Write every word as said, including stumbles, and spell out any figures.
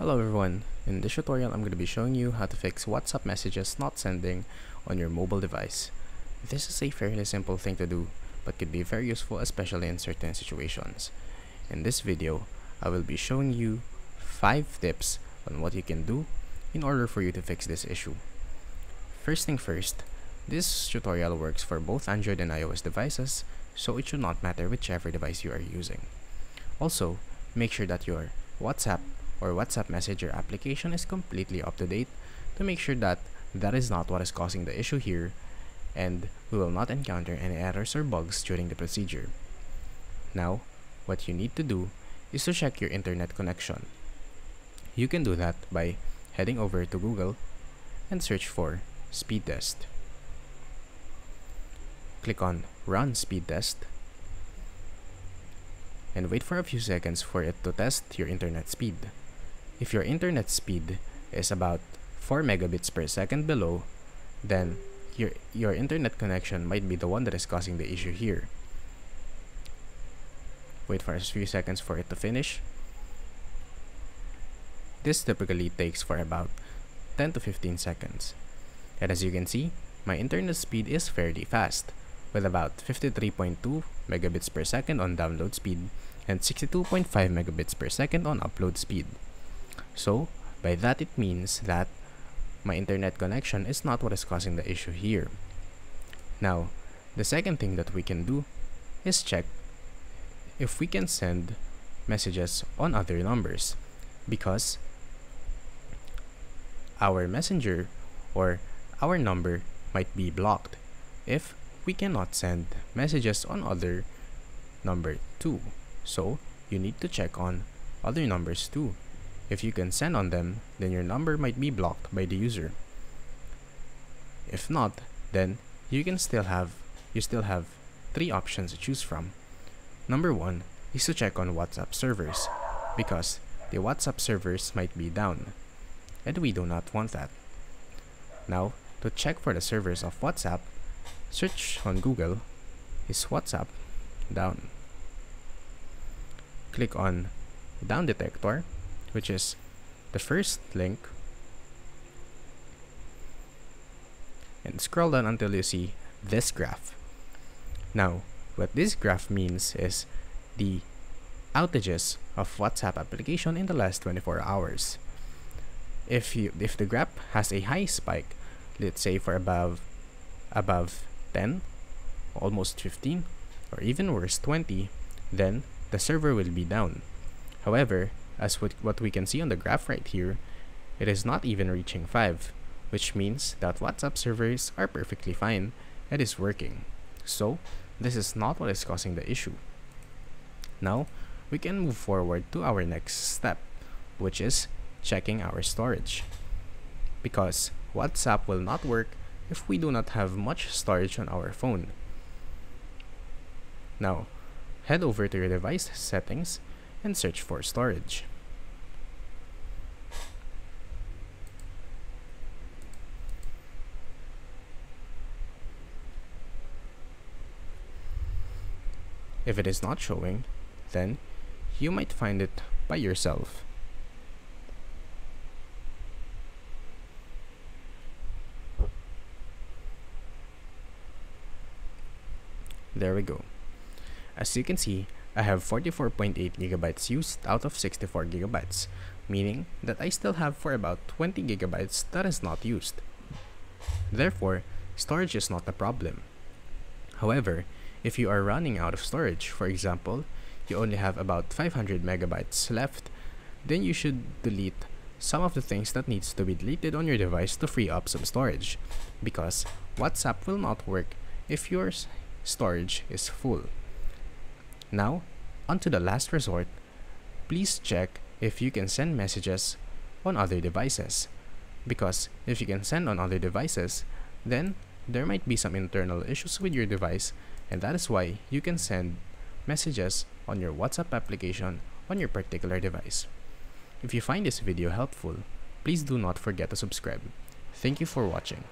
Hello everyone, in this tutorial I'm going to be showing you how to fix WhatsApp messages not sending on your mobile device. This is a fairly simple thing to do, but could be very useful especially in certain situations. In this video, I will be showing you five tips on what you can do in order for you to fix this issue. First thing first, this tutorial works for both Android and iOS devices, so it should not matter whichever device you are using. Also, make sure that your WhatsApp or WhatsApp Messenger application is completely up to date to make sure that that is not what is causing the issue here, and we will not encounter any errors or bugs during the procedure. Now, what you need to do is to check your internet connection. You can do that by heading over to Google and search for speed test. Click on Run Speed Test and wait for a few seconds for it to test your internet speed. If your internet speed is about four megabits per second below, then your, your internet connection might be the one that is causing the issue here. Wait for a few seconds for it to finish. This typically takes for about ten to fifteen seconds. And as you can see, my internet speed is fairly fast, with about fifty-three point two megabits per second on download speed and sixty-two point five megabits per second on upload speed. So, by that it means that my internet connection is not what is causing the issue here. Now, the second thing that we can do is check if we can send messages on other numbers, because our messenger or our number might be blocked if we cannot send messages on other number too. So, you need to check on other numbers too. If you can send on them, then your number might be blocked by the user. If not, then you can still have you still have three options to choose from. Number one is to check on WhatsApp servers, because the WhatsApp servers might be down, and we do not want that. Now, to check for the servers of WhatsApp, search on Google, is WhatsApp down? Click on Down Detector, which is the first link, and scroll down until you see this graph. Now, what this graph means is the outages of WhatsApp application in the last twenty-four hours. If you if the graph has a high spike, let's say for above above ten, almost fifteen, or even worse twenty, then the server will be down. However, as what, what we can see on the graph right here, it is not even reaching five, which means that WhatsApp servers are perfectly fine and is working. So, this is not what is causing the issue. Now, we can move forward to our next step, which is checking our storage, because WhatsApp will not work if we do not have much storage on our phone. Now, head over to your device settings and search for storage. If it is not showing, then you might find it by yourself. There we go. As you can see, I have forty-four point eight gigabytes used out of sixty-four gigabytes, meaning that I still have for about twenty gigabytes that is not used. Therefore, storage is not a problem. However, if you are running out of storage, for example, you only have about five hundred megabytes left, then you should delete some of the things that needs to be deleted on your device to free up some storage, because WhatsApp will not work if your storage is full. Now, onto the last resort, please check if you can send messages on other devices, because if you can send on other devices, then there might be some internal issues with your device, and that is why you can send messages on your WhatsApp application on your particular device. If you find this video helpful, please do not forget to subscribe. Thank you for watching.